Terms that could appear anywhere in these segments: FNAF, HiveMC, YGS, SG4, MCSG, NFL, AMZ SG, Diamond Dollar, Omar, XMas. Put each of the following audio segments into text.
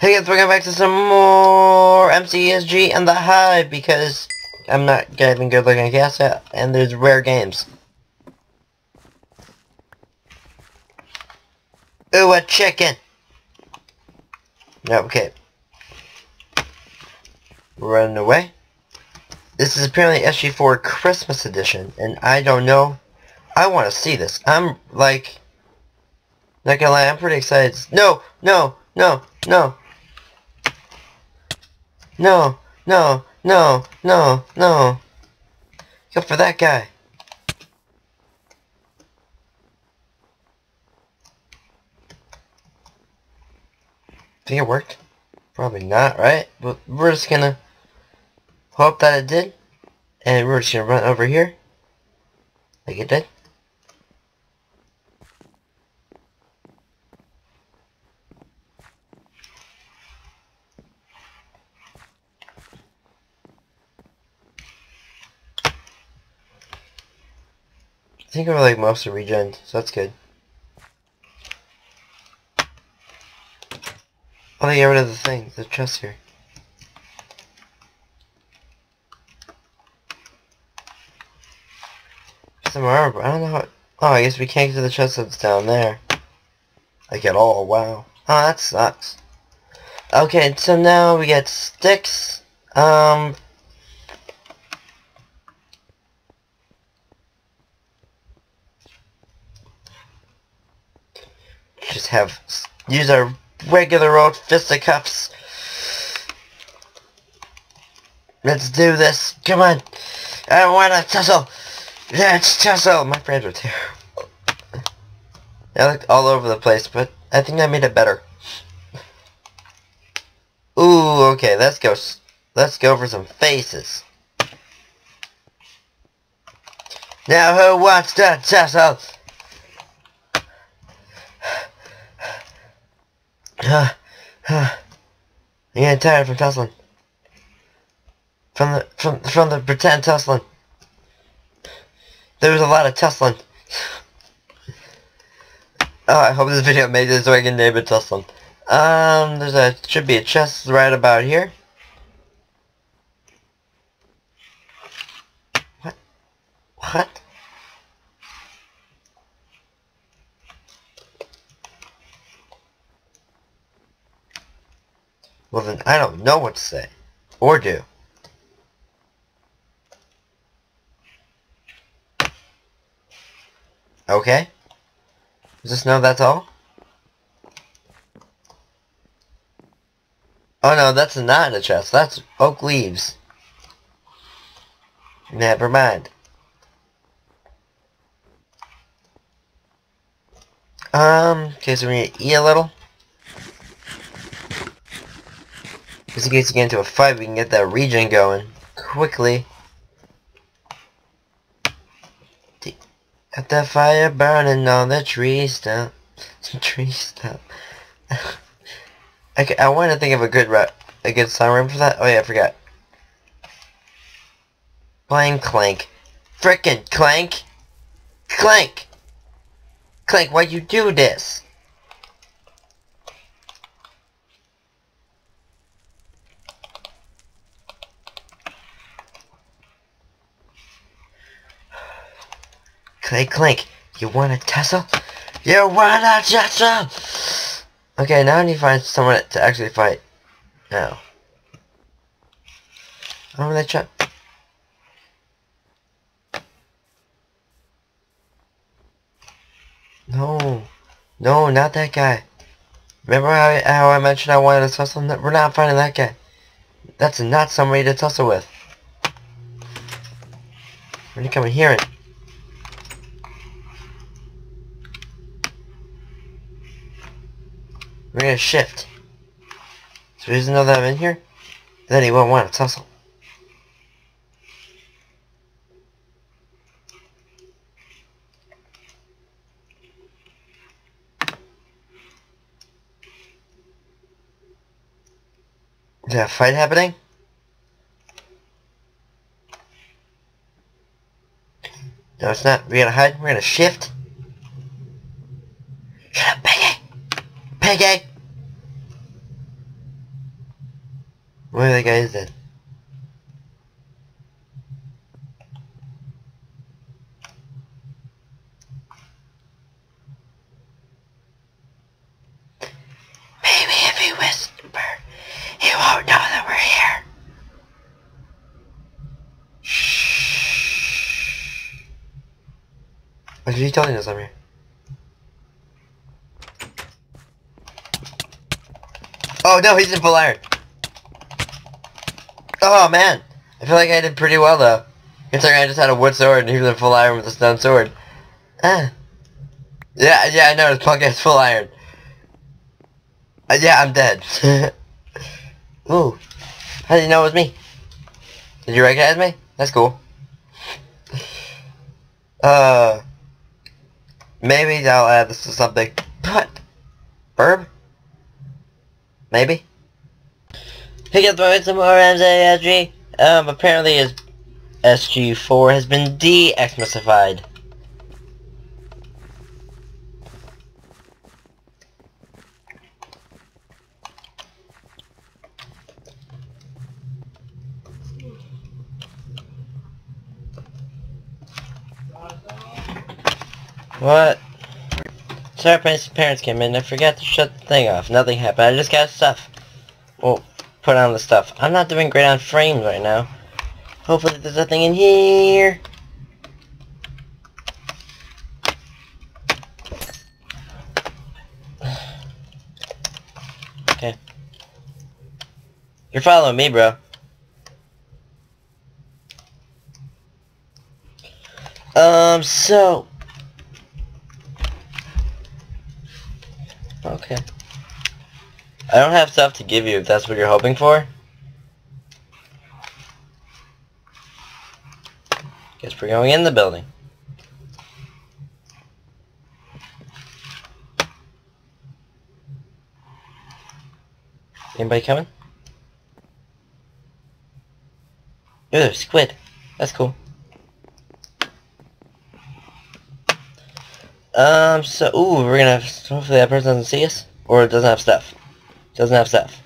Hey guys, welcome back to some more MCSG and the Hive, because I'm not getting good looking at cast out, and there's rare games. Ooh, a chicken! Okay. Run away. This is apparently SG4 Christmas edition, and I don't know. I want to see this. I'm like, not gonna lie, I'm pretty excited. No, no! No, no, no, no, no, no, no. Go for that guy. Think it worked? Probably not, right? But we're just gonna hope that it did. And we're just gonna run over here. Like it did. I think we're like most are regened, so that's good. I want to get rid of the thing, the chest here. Some armor, but I don't know how. Oh, I guess we can't get to the chest that's down there. Like at all, wow. Oh, that sucks. Okay, so now we get sticks. Just have use our regular old fisticuffs. Let's do this. Come on. I don't want to tussle. Let's tussle. My friends were terrible. I looked all over the place, but I think I made it better. Ooh, okay. Let's go. Let's go for some faces. Now, who wants to tussle? I'm getting tired from tussling. From the pretend tussling. There was a lot of tussling. Oh, I hope this video made it so I can name it tussling. Should be a chest right about here. What? What? Well then, I don't know what to say. Or do. Okay. Just know that's all? Oh no, that's not in the chest. That's oak leaves. Never mind. Okay, so we're gonna eat a little. Just in case you get into a fight, we can get that regen going quickly. Got that fire burning on the tree stump. Tree stump. Okay, I want to think of a good song rhyme for that. Oh yeah, I forgot. Playing clank, frickin' clank, clank, clank. Why'd you do this? Clank, clank. You wanna tussle? You wanna tussle? Okay, now I need to find someone to actually fight. No. I'm gonna try. No. No, not that guy. Remember how I mentioned I wanted to tussle? We're not finding that guy. That's not somebody to tussle with. We're gonna come in here and... We're gonna shift. So he doesn't know that I'm in here. Then he won't want to tussle. Is that a fight happening? No, it's not. We gotta hide. We're gonna shift. Shut up, Peggy! Peggy! Where the guy is then? Maybe if he whisper, he won't know that we're here. Shh. What are you telling us, I'm here? Oh no, he's in full iron. Oh man, I feel like I did pretty well though. Considering I just had a wood sword and he was in full iron with a stone sword. Yeah, I know, this punk ass full iron. Yeah, I'm dead. Ooh, how did you know it was me? Did you recognize me? That's cool. Maybe I'll add this to something. What? Burb? Maybe? Hey guys, welcome to some more AMZ SG. Apparently his SG4 has been de-exmisified. What? Sorry, parents came in. I forgot to shut the thing off. Nothing happened. I just got stuff. Well, put on the stuff. I'm not doing great on frames right now. Hopefully there's nothing in here. Okay. You're following me, bro. So... okay. I don't have stuff to give you if that's what you're hoping for. Guess we're going in the building. Anybody coming? Ooh, there's squid. That's cool. Ooh, we're gonna have, hopefully that person doesn't see us, or doesn't have stuff. Doesn't have stuff.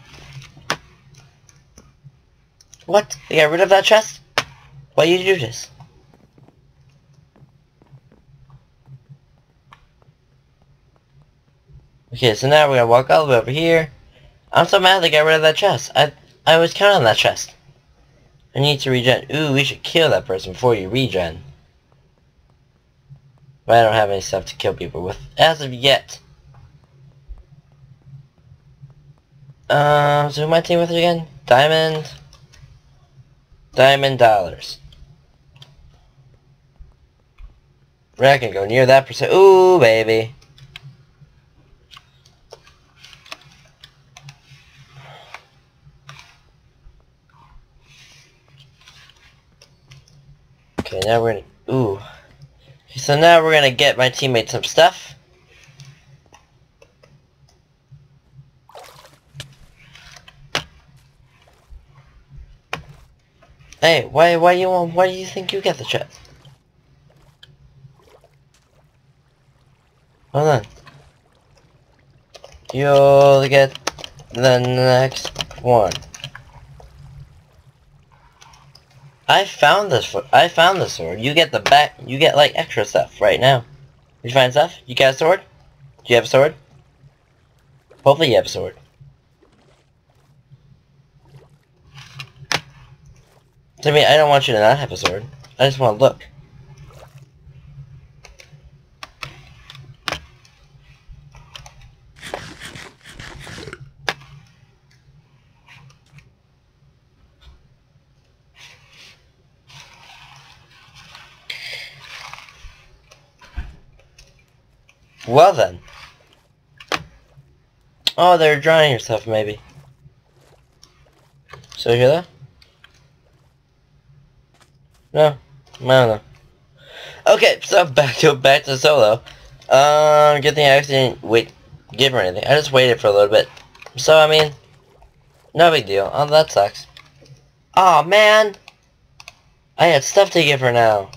What? They got rid of that chest? Why you do this? Okay, so now we're gonna walk all the way over here. I'm so mad they got rid of that chest. I was counting on that chest. I need to regen. Ooh, we should kill that person before you regen. But I don't have any stuff to kill people with as of yet. So who am I teaming with again? Diamond Dollars. We're not gonna go near that percent. Ooh, baby. Okay, now we're gonna. Ooh. So now we're gonna get my teammates some stuff. Hey, why do you think you get the chest? Hold on. You'll get the next one. I found the sword. You get the back. You get like extra stuff right now. Did you find stuff? You got a sword? Do you have a sword? Hopefully you have a sword. I mean, I don't want you to not have a sword. I just want to look. Well then. Oh, they're drawing yourself maybe. So you hear that? No, I don't know. Okay, so back to solo. Good thing I actually didn't give her anything. I just waited for a little bit. So I mean, no big deal. Oh, that sucks. Oh man, I had stuff to give her now.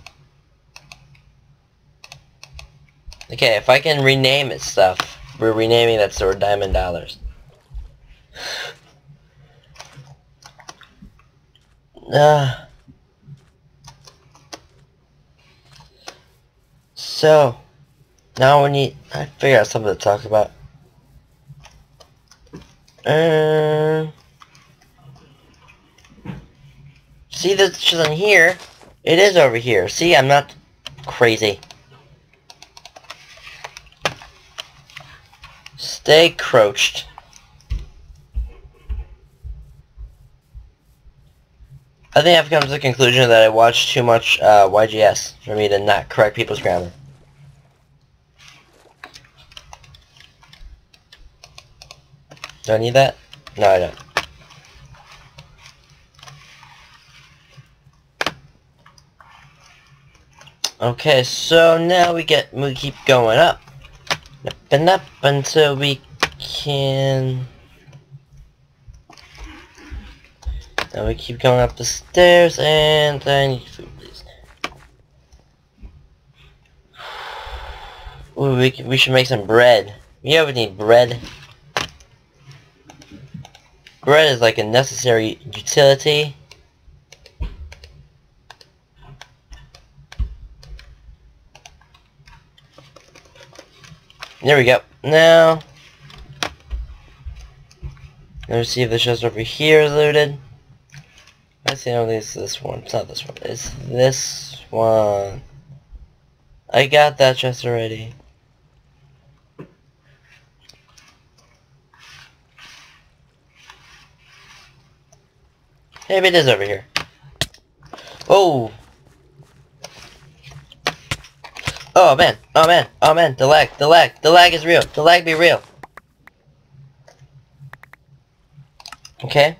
Okay, if I can rename it stuff, we're renaming that sword Diamond Dollars. So now we need, I figured out something to talk about. See this isn't here. It is over here. See, I'm not crazy. Stay crouched. I think I've come to the conclusion that I watched too much YGS for me to not correct people's grammar. Do I need that? No, I don't. Okay, so now we keep going up. Up and up until we can... Now we keep going up the stairs, and I need food, please. Ooh, we should make some bread. Yeah, we need bread. Bread is like a necessary utility. There we go. Now, let me see if the chest over here is looted. I see, no, it's this one. It's not this one. It's this one. I got that chest already. Maybe it is over here. Oh! Oh man, oh man, oh man, the lag is real, the lag be real. Okay.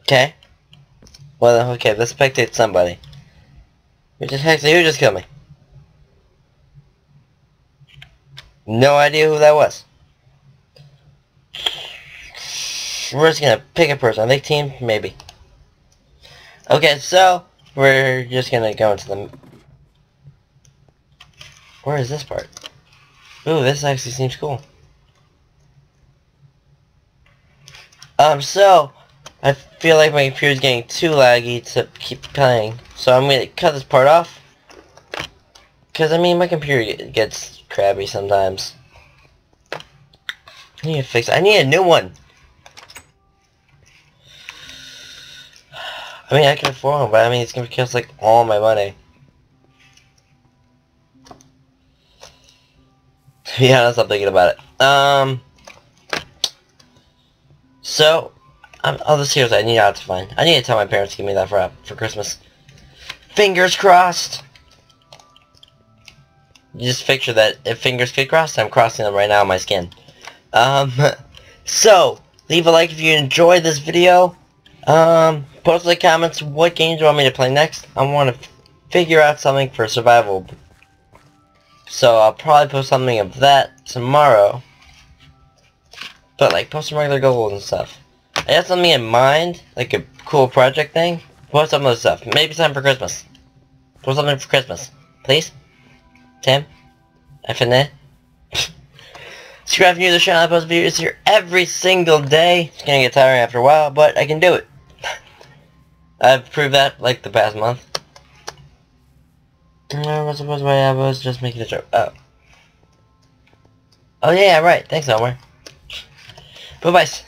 Okay. Well, okay, let's spectate somebody. Who just killed me? No idea who that was. We're just gonna pick a person, I think team, maybe. Okay, so... We're just gonna go into the... Where is this part? Ooh, this actually seems cool. So, I feel like my computer's getting too laggy to keep playing. So I'm gonna cut this part off. Cause, I mean, my computer gets crabby sometimes. I need to fix it. I need a new one! I mean, I can afford one, but I mean, it's gonna cost like all my money. To be honest, I'm thinking about it. So, all this here is I need out to find. I need to tell my parents to give me that for Christmas. Fingers crossed. You just picture that if fingers get crossed, I'm crossing them right now on my skin. So leave a like if you enjoyed this video. Post in the comments what games you want me to play next. I want to figure out something for survival. So I'll probably post something of that tomorrow. But like, post some regular goals and stuff. I have something in mind, like a cool project thing. Post some of the stuff. Maybe something for Christmas. Post something for Christmas. Please? Tim? FNAF? Subscribe if you're new to the channel. I post videos here every single day. It's gonna get tiring after a while, but I can do it. I've proved that, like, the past month. I was supposed to I was just making a joke. Oh. Oh, yeah, right. Thanks, Omar. Bye-bye.